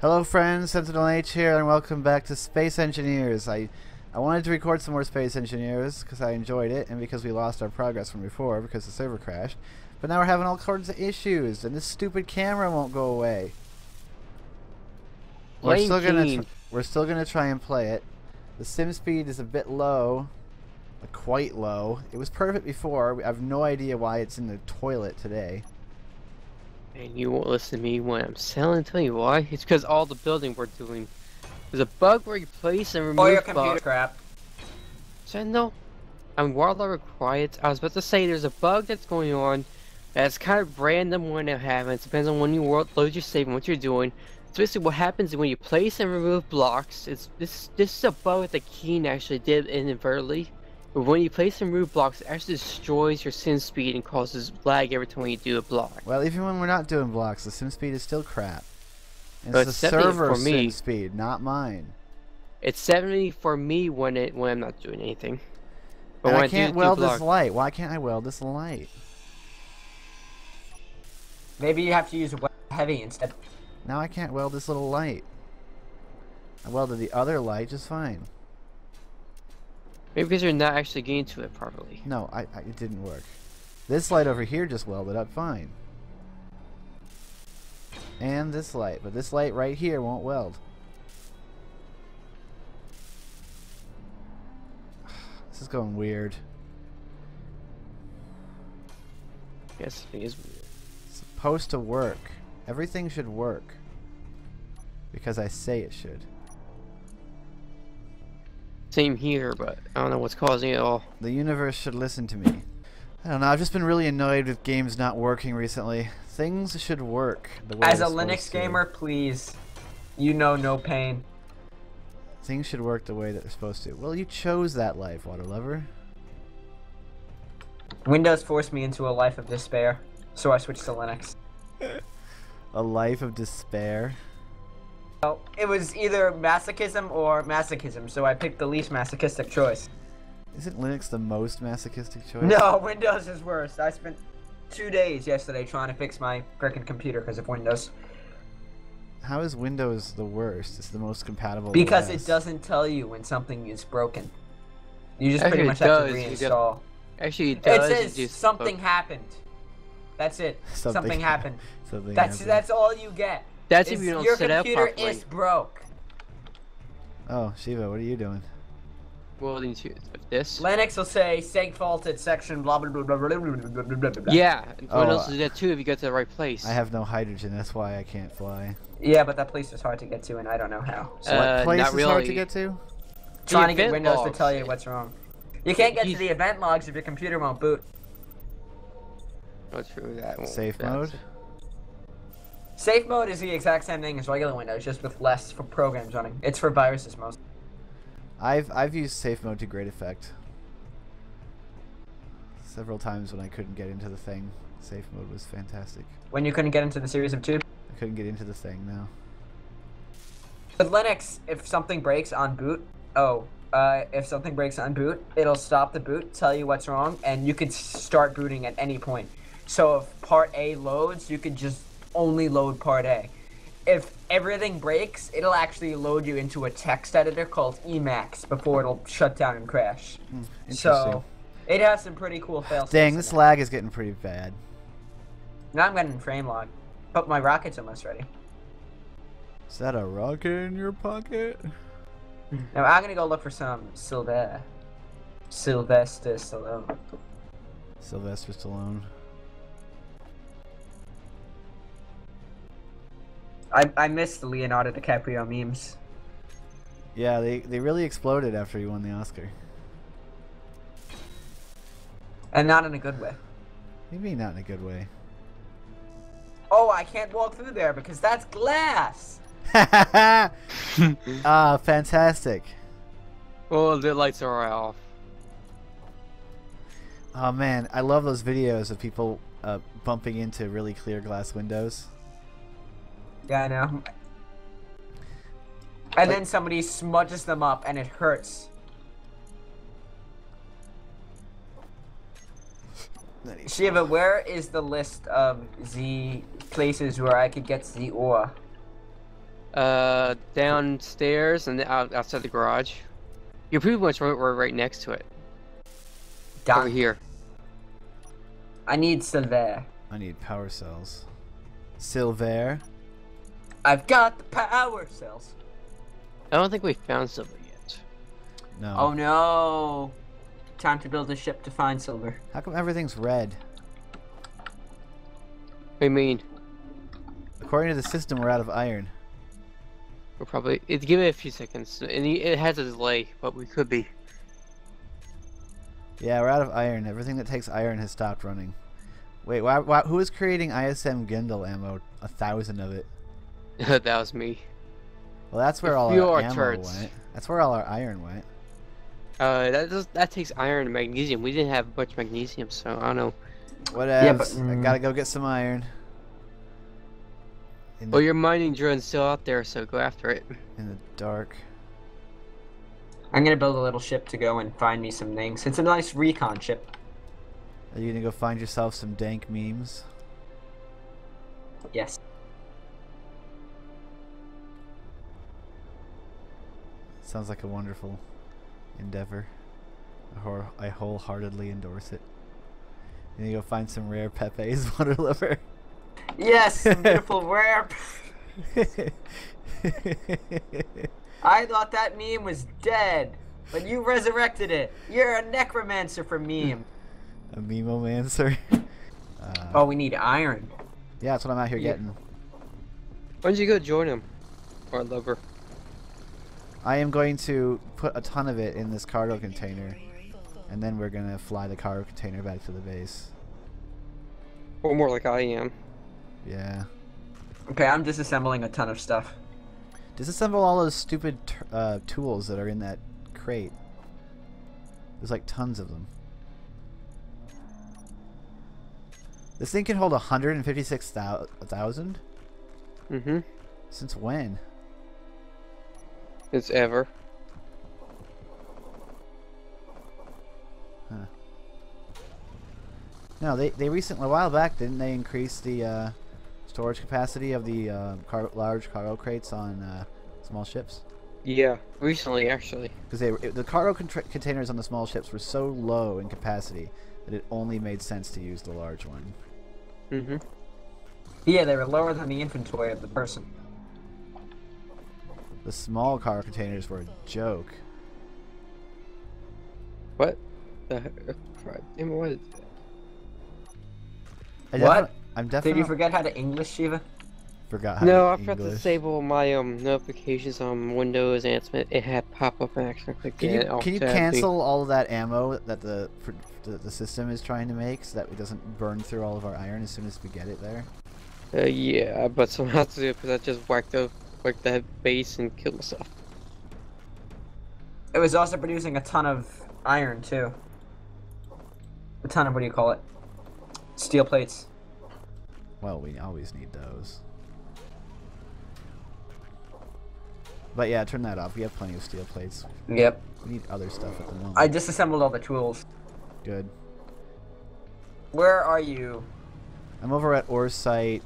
Hello friends, SentinelH here, and welcome back to Space Engineers. I wanted to record some more Space Engineers because I enjoyed it, and because we lost our progress from before because the server crashed. But now we're having all sorts of issues, and this stupid camera won't go away. We're still gonna try and play it. The sim speed is a bit low, like quite low. It was perfect before. I have no idea why it's in the toilet today. And you won't listen to me when I'm selling. Tell you why? It's because all the building we're doing. There's a bug where you place and remove bugs. Oh, your computer crap. Sentinel and Waterlover quiet. I was about to say there's a bug that's going on that's kind of random when it happens. Depends on when you load your save and what you're doing. So basically what happens is when you place and remove blocks, this is a bug that the Keen actually did inadvertently. But when you place and remove blocks, it actually destroys your sim speed and causes lag every time you do a block. Well, even when we're not doing blocks, the sim speed is still crap. It's the server sim speed, not mine. It's 70 for me when I'm not doing anything. But I can't weld this light. Why can't I weld this light? Maybe you have to use heavy instead. Now I can't weld this little light. I welded the other light just fine. Maybe because you're not actually getting to it properly. No, it didn't work. This light over here just welded up fine. And this light, but this light right here won't weld. This is going weird. Yes, it is weird. It's supposed to work. Everything should work. Because I say it should. Same here, but I don't know what's causing it all. The universe should listen to me. I don't know, I've just been really annoyed with games not working recently. Things should work the way as a Linux gamer, please. You know no pain. Things should work the way that they're supposed to. Well, you chose that life, Waterlover. Windows forced me into a life of despair, so I switched to Linux. A life of despair? Oh, it was either masochism or masochism, so I picked the least masochistic choice. Isn't Linux the most masochistic choice? No, Windows is worse. I spent 2 days yesterday trying to fix my frickin' computer because of Windows. How is Windows the worst? It's the most compatible. Because it doesn't tell you when something is broken. You just pretty much have to reinstall. Actually, it does. It says something happened. That's it. Something happened. That's all you get. That's if you don't set up properly. Your computer is broke. Oh, Shiva, what are you doing? Welding to this. Linux will say seg faulted section blah blah blah blah blah blah blah blah. Yeah, and what else is that too if you go to the right place? I have no hydrogen, that's why I can't fly. Yeah, but that place is hard to get to, and I don't know how. So what place is really hard to get to? Trying to get Windows logs to tell you what's wrong. You can't get to the event logs if your computer won't boot. Oh, true, that won't. Safe mode. Safe mode is the exact same thing as regular Windows, just with less for programs running. It's for viruses mostly. I've used safe mode to great effect. Several times when I couldn't get into the thing, safe mode was fantastic. When you couldn't get into the series of two? I couldn't get into the thing, no. With Linux, if something breaks on boot, it'll stop the boot, tell you what's wrong, and you could start booting at any point. So if part A loads, you could just only load part A. If everything breaks, it'll actually load you into a text editor called Emacs before it'll shut down and crash. So, it has some pretty cool fail. Dang, this lag is getting pretty bad. Now I'm getting frame log, but my rocket's almost ready. Is that a rocket in your pocket? Now I'm gonna go look for some Sylvester Stallone. Sylvester Stallone. I miss the Leonardo DiCaprio memes. Yeah, they really exploded after he won the Oscar. And not in a good way. Maybe not in a good way. Oh, I can't walk through there because that's glass! Ah, fantastic. Oh, the lights are off. Oh man, I love those videos of people bumping into really clear glass windows. Yeah, I know. And then somebody smudges them up and it hurts. Shiva, where is the list of the places where I could get the ore? Downstairs and outside the garage. You're pretty much right next to it. Down here. I need silver. I need power cells. Silver. I've got the power cells. I don't think we found silver yet. No. Oh no. Time to build a ship to find silver. How come everything's red? What do you mean? According to the system, we're out of iron. We'll probably... give it a few seconds. And it has a delay, but we could be. Yeah, we're out of iron. Everything that takes iron has stopped running. Wait, why, who is creating ISM Gundel ammo? 1,000 of it. That was me. Well, that's where all our ammo went. That's where all our iron went. That takes iron and magnesium. We didn't have much magnesium, so I don't know. Whatever. Yeah, I gotta go get some iron. Well, your mining drone's still out there, so go after it. In the dark. I'm gonna build a little ship to go and find me some things. It's a nice recon ship. Are you gonna go find yourself some dank memes? Yes. Sounds like a wonderful endeavor. I wholeheartedly endorse it. You gonna go find some rare Pepe's, Waterlover? Yes, some beautiful rare. I thought that meme was dead, but you resurrected it. You're a necromancer for meme. A meme-o-mancer. Oh, we need iron. Yeah, that's what I'm out here getting. Why don't you go join him? Or lover. I am going to put a ton of it in this cargo container, and then we're going to fly the cargo container back to the base. Or more like I am. Yeah. Okay, I'm disassembling a ton of stuff. Disassemble all those stupid tools that are in that crate. There's like tons of them. This thing can hold 156,000? Mm-hmm. Since when? Since ever. Huh. No, they recently, a while back, didn't they increase the storage capacity of the large cargo crates on small ships? Yeah, recently actually. Because the cargo containers on the small ships were so low in capacity that it only made sense to use the large one. Mm-hmm. Yeah, they were lower than the inventory of the person. The small cargo containers were a joke. What? What? I'm definitely... Did you forget how to English, Shiva? Forgot how to English. No, I forgot to disable my notifications on Windows, and it had pop up and actually clicked. Can you cancel all of that ammo that the system is trying to make so that it doesn't burn through all of our iron as soon as we get it there? Yeah, but somehow to do it because I just whacked that base and killed myself. It was also producing a ton of iron too. A ton of, what do you call it? Steel plates. Well, we always need those. But yeah, turn that off. We have plenty of steel plates. Yep. We need other stuff at the moment. I disassembled all the tools. Good. Where are you? I'm over at ore site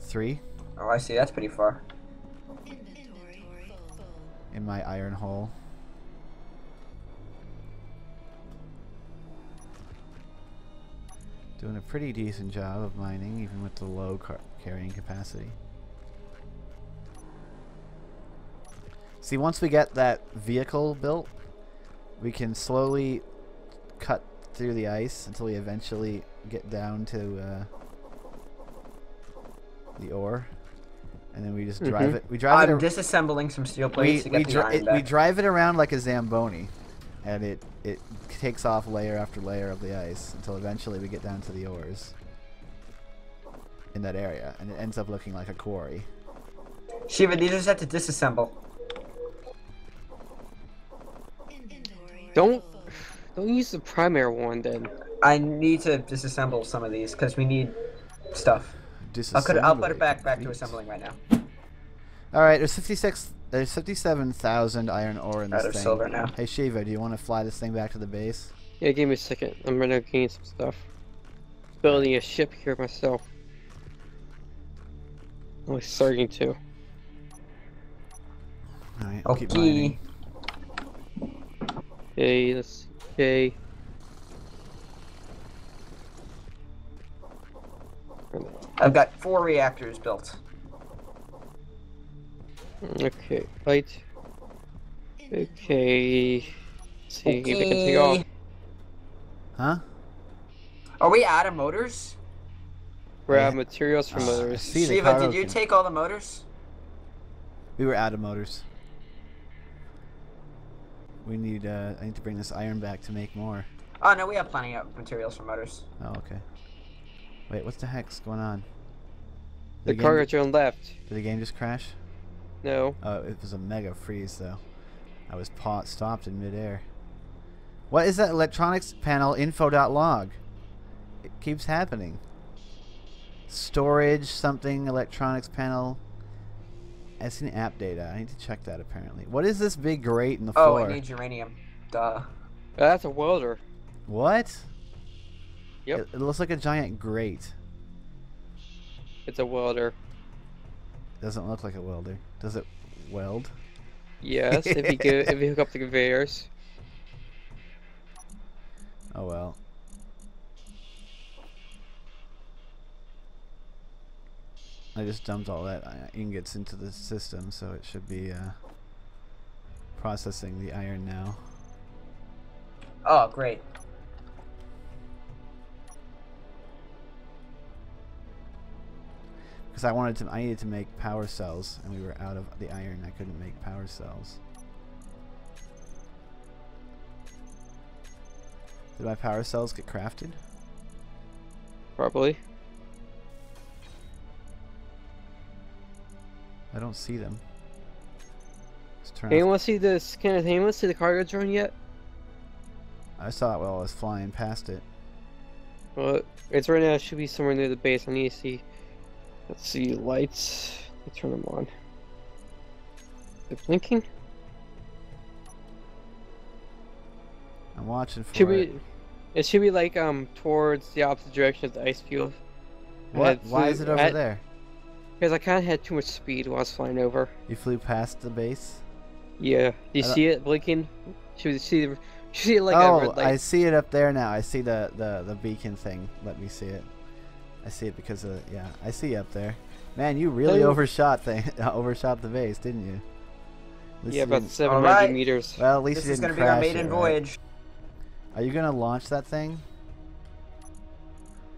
3. Oh, I see. That's pretty far. In my iron hole. Doing a pretty decent job of mining, even with the low carrying capacity. See, once we get that vehicle built, we can slowly cut through the ice until we eventually get down to the ore, and then we just drive it. We drive it. I'm disassembling some steel plates to get the iron back. We drive it around like a Zamboni. And it takes off layer after layer of the ice until eventually we get down to the ores in that area, and it ends up looking like a quarry. Shiva, you just have to disassemble. Don't use the primary one then. I need to disassemble some of these because we need stuff. I'll put it back to assembling right now. All right, there's 56. There's 57,000 iron ore in this thing. Silver now. Hey Shiva, do you want to fly this thing back to the base? Yeah, give me a second. I'm gonna gain some stuff. building a ship here myself. I'm starting to. Alright, I'll keep mining. Okay, let's okay. I've got 4 reactors built. Okay, light. Okay. Let's see if I can take off. Huh? Are we out of motors? We're out of materials for motors. Shiva, did you take all the motors? We were out of motors. We need, I need to bring this iron back to make more. Oh, no, we have plenty of materials for motors. Oh, okay. Wait, what the heck's going on? Did the cargo drone left. Did the game just crash? No. Oh, it was a mega freeze, though. I was stopped in midair. What is that electronics panel info.log? It keeps happening. Storage, something, electronics panel. I seen app data. I need to check that, apparently. What is this big grate in the floor? Oh, I need uranium. Duh. That's a welder. What? Yep. It looks like a giant grate. It's a welder. Doesn't look like a welder. Does it weld? Yes, if you hook up the conveyors. Oh well. I just dumped all that ingots into the system, so it should be processing the iron now. Oh, great. Because I needed to make power cells, and we were out of the iron. I couldn't make power cells. Did my power cells get crafted? Probably. I don't see them. Anyone see this? Can anyone see the cargo drone yet? I saw it while I was flying past it. Well, it's right now. It should be somewhere near the base. I need to see. Let's see lights. Let's turn them on. They're blinking. I'm watching for it. It should be like towards the opposite direction of the ice field. What? Why is it over there? Because I kind of had too much speed while I was flying over. You flew past the base? Yeah. Do you see it blinking? Should we see the? Should see it like a red light? I see it up there now. I see the beacon thing. Let me see it. I see it because of yeah. I see you up there. Man, you really overshot the base, didn't you? Yeah, about 700 meters. Well, at least you didn't crash. This is gonna be our maiden voyage. Right? Are you gonna launch that thing?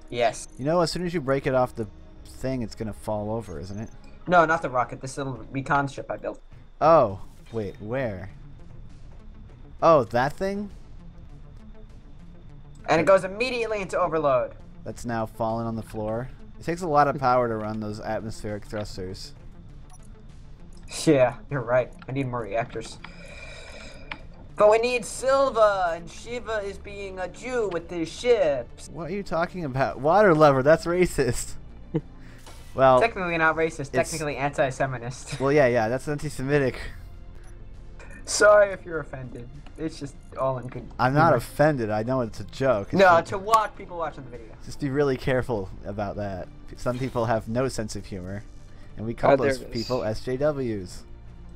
Yes. You know, as soon as you break it off the thing, it's gonna fall over, isn't it? No, not the rocket. This little recon ship I built. Oh, wait, where? Oh, that thing? And it goes immediately into overload. That's now fallen on the floor. It takes a lot of power to run those atmospheric thrusters. Yeah, you're right. I need more reactors. But we need Silva, and Shiva is being a Jew with his ships. What are you talking about? Waterlover, that's racist. Well, technically not racist, technically anti-Semitist. Well, yeah, that's anti-Semitic. Sorry if you're offended. It's just all in good. I'm not offended. I know it's a joke. No, it's to watch people watching the video. Just be really careful about that. Some people have no sense of humor, and we call those people SJWs.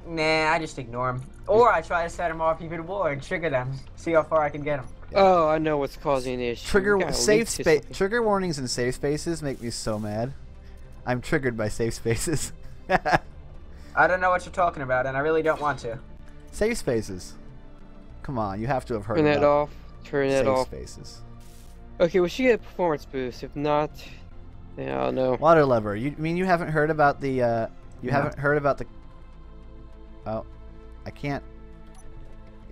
Nah, I just ignore them, or I try to set them off even more and trigger them. See how far I can get them. Yeah. Oh, I know what's causing the issue. Trigger warnings and safe spaces make me so mad. I'm triggered by safe spaces. I don't know what you're talking about, and I really don't want to. Safe spaces. Come on, you have to have heard about. Turn that off. Turn that off. Safe spaces. Okay, we should get a performance boost. If not, yeah, I don't know. Waterlover. You mean you haven't heard about the? Haven't heard about the? Oh, I can't.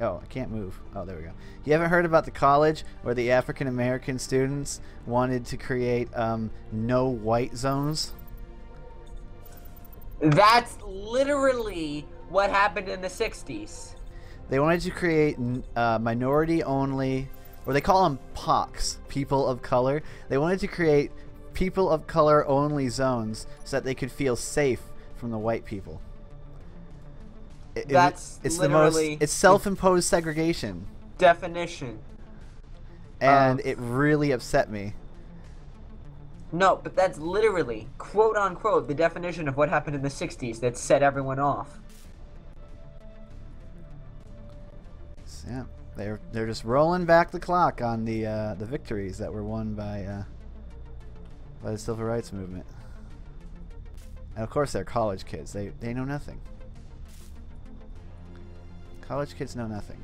Oh, I can't move. Oh, there we go. You haven't heard about the college where the African American students wanted to create no white zones? That's literally what happened in the 60s. They wanted to create minority only, or they call them POCs, people of color. They wanted to create people of color only zones so that they could feel safe from the white people. It's literally it's self-imposed segregation. Definition. And it really upset me. No, but that's literally, quote unquote, the definition of what happened in the 60s that set everyone off. Yeah, they're just rolling back the clock on the victories that were won by the civil rights movement. And of course they're college kids. They know nothing. College kids know nothing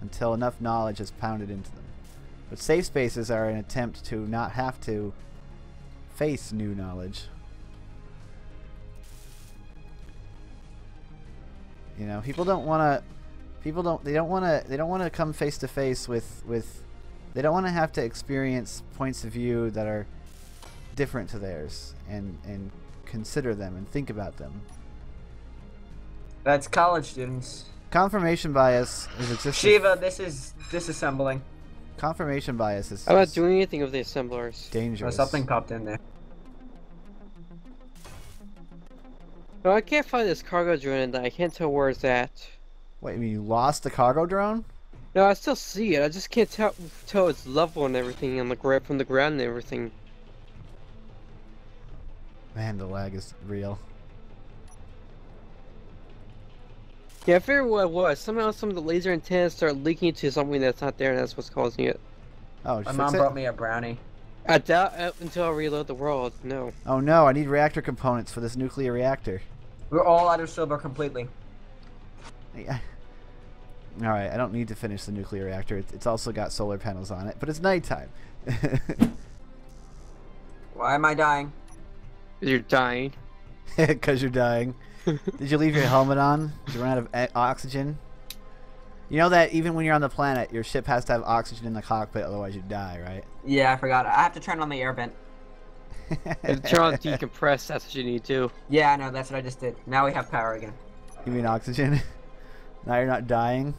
until enough knowledge is pounded into them. But safe spaces are an attempt to not have to face new knowledge. You know, people don't want to come face to face with they don't want to have to experience points of view that are different to theirs and consider them and think about them. That's college students. Confirmation bias is existing. Shiva, this is disassembling. Confirmation bias is. I'm not doing anything with the assemblers. Dangerous. Oh, something popped in there. No, I can't find this cargo drone. I can't tell where it's at. Wait, I mean, you lost the cargo drone? No, I still see it. I just can't tell its level and everything, and like right from the ground and everything. Man, the lag is real. Yeah, I figured what it was. Somehow some of the laser antennas start leaking into something that's not there, and that's what's causing it. Oh, my mom brought me a brownie. I doubt until I reload the world. No. Oh no! I need reactor components for this nuclear reactor. We're all out of silver completely. Yeah. All right, I don't need to finish the nuclear reactor. It's also got solar panels on it, but it's nighttime. Why am I dying? You're dying. Because you're dying. Did you leave your helmet on? Did you run out of oxygen? You know that even when you're on the planet, your ship has to have oxygen in the cockpit, otherwise you die, right? Yeah, I forgot. I have to turn on the air vent. Turn on decompress. That's what you need to. Yeah, I know. That's what I just did. Now we have power again. You mean oxygen? Now you're not dying.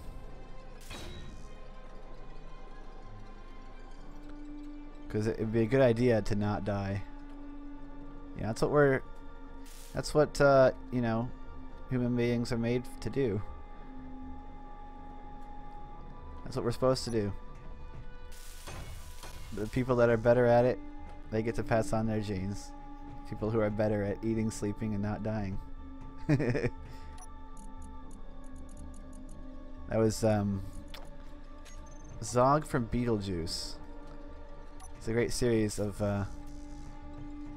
Because it would be a good idea to not die. Yeah, that's what we're. That's what you know, human beings are made to do. That's what we're supposed to do. The people that are better at it, they get to pass on their genes. People who are better at eating, sleeping, and not dying. That was Zog from Beetlejuice. It's a great series of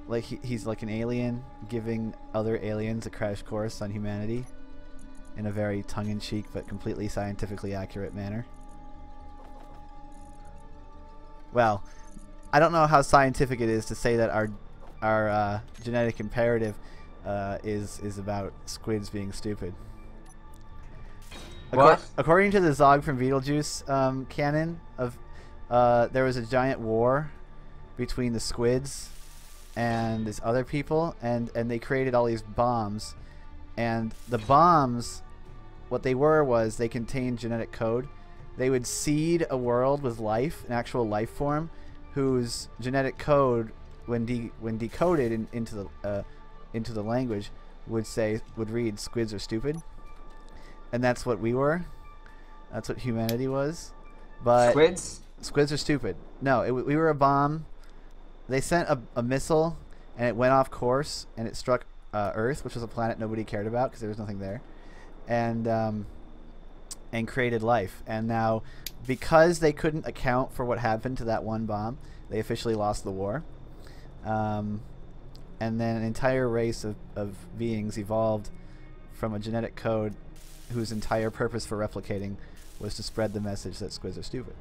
like he's like an alien giving other aliens a crash course on humanity in a very tongue-in-cheek but completely scientifically accurate manner. Well, I don't know how scientific it is to say that our genetic imperative is about squids being stupid. What? According to the Zog from Beetlejuice canon, there was a giant war between the squids and these other people, and they created all these bombs. And the bombs, what they were was they contained genetic code. They would seed a world with life, an actual life form, whose genetic code, when decoded into the language, would read squids are stupid. And that's what we were. That's what humanity was. But squids? Squids are stupid. No, we were a bomb. They sent a missile, and it went off course, and it struck Earth, which was a planet nobody cared about because there was nothing there, and created life. And now, because they couldn't account for what happened to that one bomb, they officially lost the war. And then an entire race of beings evolved from a genetic code whose entire purpose for replicating was to spread the message that squids are stupid.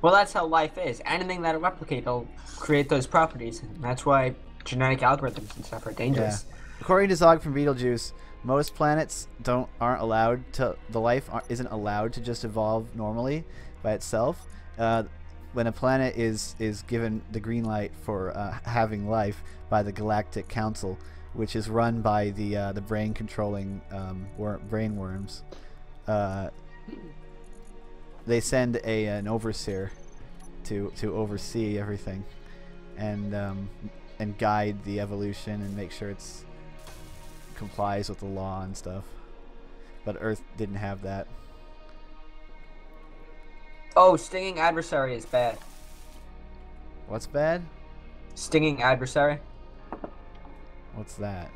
Well, that's how life is. Anything that'll replicate will create those properties. And that's why genetic algorithms and stuff are dangerous. Yeah. According to Zog from Beetlejuice, most planets aren't allowed to. The life isn't allowed to just evolve normally by itself. When a planet is given the green light for having life by the Galactic Council, which is run by the brain controlling brainworms. They send an overseer to oversee everything, and guide the evolution and make sure it's complies with the law and stuff. But Earth didn't have that. Oh, stinging adversary is bad. What's bad? Stinging adversary. What's that?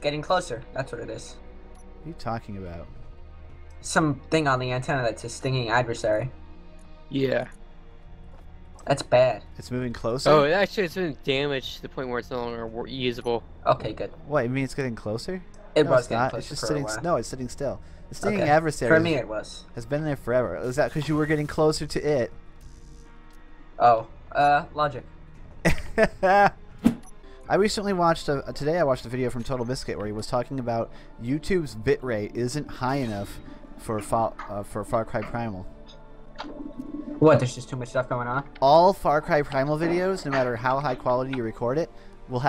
Getting closer. That's what it is. What are you talking about? Something on the antenna that's a stinging adversary. Yeah. That's bad. It's moving closer? Oh, actually, it's been damaged to the point where it's no longer usable. Okay, good. What, you mean it's getting closer? It no, was it's getting not. Closer it's just for sitting, a while. No, it's sitting still. The stinging adversary for me, it was. Has been there forever. Is that because you were getting closer to it? Oh, logic. I recently watched today I watched a video from Total Biscuit where he was talking about YouTube's bitrate isn't high enough for Far Cry Primal. What, there's just too much stuff going on? All Far Cry Primal videos, no matter how high quality you record it, will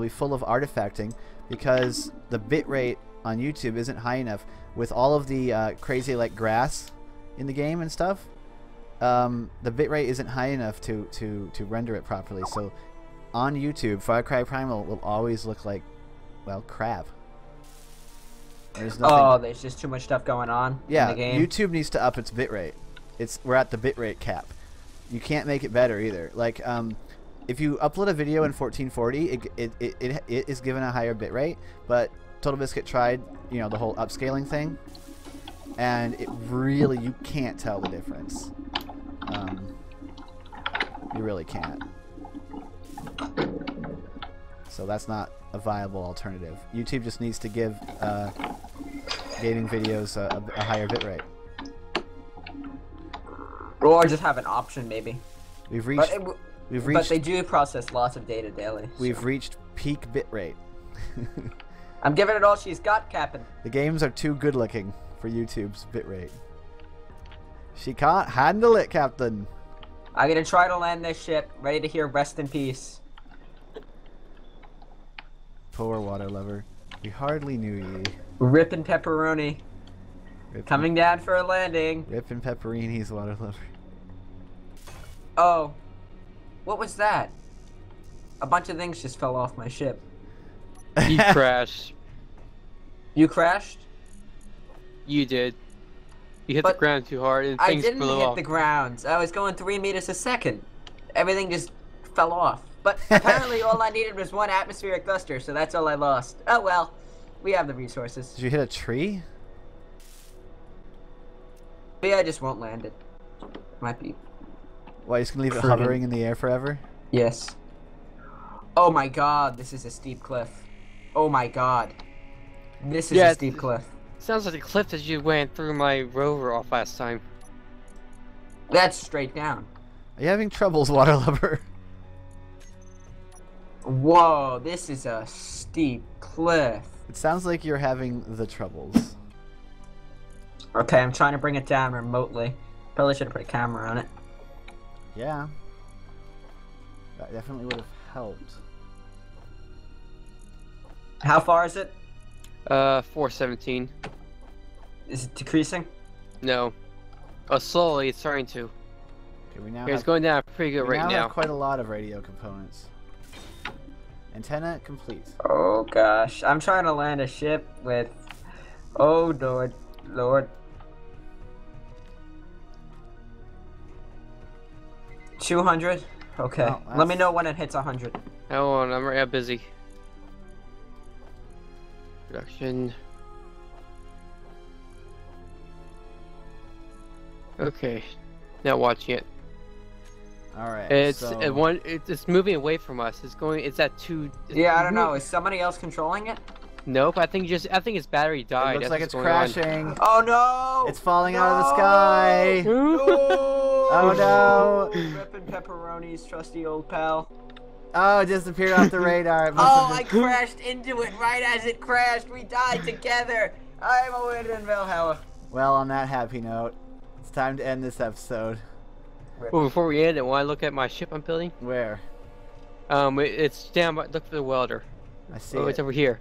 be full of artifacting because the bitrate on YouTube isn't high enough with all of the crazy like grass in the game and stuff. The bitrate isn't high enough to render it properly, so on YouTube, Far Cry Primal will always look like, well, crap. There's nothing... Oh, there's just too much stuff going on in the game. YouTube needs to up its bitrate. We're at the bitrate cap. You can't make it better either. Like, if you upload a video in 1440, it is given a higher bitrate, but Total Biscuit tried, you know, the whole upscaling thing, and it really, you can't tell the difference. You really can't. So that's not a viable alternative. YouTube just needs to give gaming videos a higher bitrate. Or just have an option, maybe. We've reached. But they do process lots of data daily. We've reached peak bitrate. I'm giving it all she's got, Captain. The games are too good looking for YouTube's bitrate. She can't handle it, Captain. I'm gonna try to land this ship. Ready to hear rest in peace. Poor Waterlover. We hardly knew ye. Rippin' pepperoni. Rippin'. Coming down for a landing. Rippin' pepperoni's Waterlover. Oh. What was that? A bunch of things just fell off my ship. You crashed. You crashed? You did. You hit the ground too hard and things blew off. I didn't hit the ground. I was going 3 meters a second. Everything just fell off. But apparently all I needed was one atmospheric cluster, so that's all I lost. Oh well, we have the resources. Did you hit a tree? Maybe I just won't land it. Might be. Why, you just gonna leave it hovering in the air forever? Yes. Oh my god, this is a steep cliff. Oh my god. This is a steep cliff. Sounds like the cliff that you went through my rover off last time. That's straight down. Are you having troubles, Waterlover? Whoa, this is a steep cliff. It sounds like you're having the troubles. Okay, I'm trying to bring it down remotely. Probably should have put a camera on it. Yeah. That definitely would have helped. How far is it? 417. Is it decreasing? No. Oh, slowly, it's starting to. Okay, we now it's going down pretty good right now. We now have quite a lot of radio components. Antenna complete. Oh gosh, I'm trying to land a ship with... Oh lord, lord. 200? Okay, well, let me know when it hits 100. Hold on, I'm right up busy. Production. Okay, not watching it. All right. It's it's moving away from us. It's going. It's at two. Yeah, I don't know. Is somebody else controlling it? Nope. I think its battery died. It looks like it's crashing. On. Oh no! It's falling out of the sky. No! Oh no! Rippin' pepperonis, trusty old pal. Oh, it disappeared off the radar. Oh, I crashed into it right as it crashed. We died together. I'm a winner in Valhalla. Well, on that happy note, it's time to end this episode. Well, before we end it, want to look at my ship I'm building? Where? It's down by, look for the welder. I see it's over here.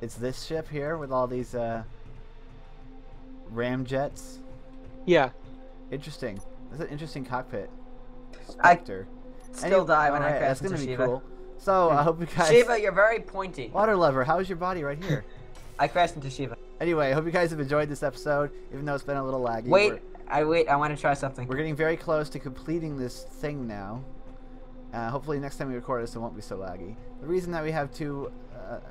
It's this ship here with all these, ramjets? Yeah. Interesting. That's an interesting cockpit. Spectre. I still die when I crash that's gonna be Shiva. Cool. So I hope you guys. Shiva, you're very pointy. Waterlover, how's your body right here? I crashed into Shiva. Anyway, I hope you guys have enjoyed this episode, even though it's been a little laggy. Wait, I want to try something. We're getting very close to completing this thing now. Hopefully next time we record this, it won't be so laggy. The reason that we have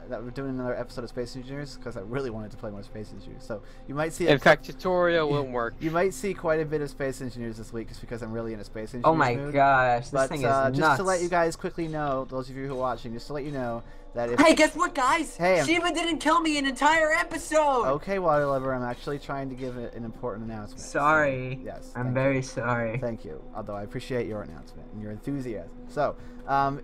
that we're doing another episode of Space Engineers because I really wanted to play more Space Engineers. So you might see. In fact, tutorial won't work. You might see quite a bit of Space Engineers this week just because I'm really into Space Engineers. Oh my gosh, this thing is nuts. Just to let you guys quickly know, those of you who are watching, just to let you know that if. Hey, guess what, guys? Hey, Shiva didn't kill me an entire episode. Okay, Waterlover, I'm actually trying to give an important announcement. Sorry. So, yes. I'm very sorry. Thank you. Although I appreciate your announcement and your enthusiasm. So,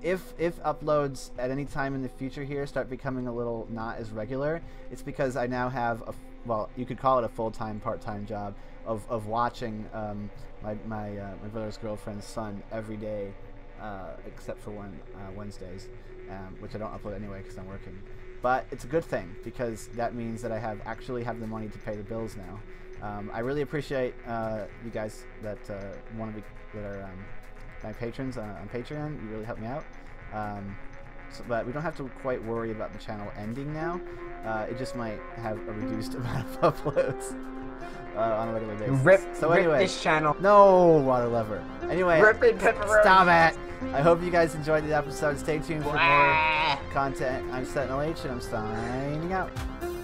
if uploads at any time in the future here start becoming a little not as regular, it's because I now have a, well, you could call it a full-time, part-time job of watching my brother's girlfriend's son every day, except for Wednesdays, which I don't upload anyway because I'm working. But it's a good thing because that means that I actually have the money to pay the bills now. I really appreciate you guys that that are my patrons on Patreon. You really help me out. But we don't have to quite worry about the channel ending now. It just might have a reduced amount of uploads on a regular basis. Anyway, this channel. No, Waterlover. Anyway, stop it. I hope you guys enjoyed the episode. Stay tuned for more content. I'm SentinelH, and I'm signing out.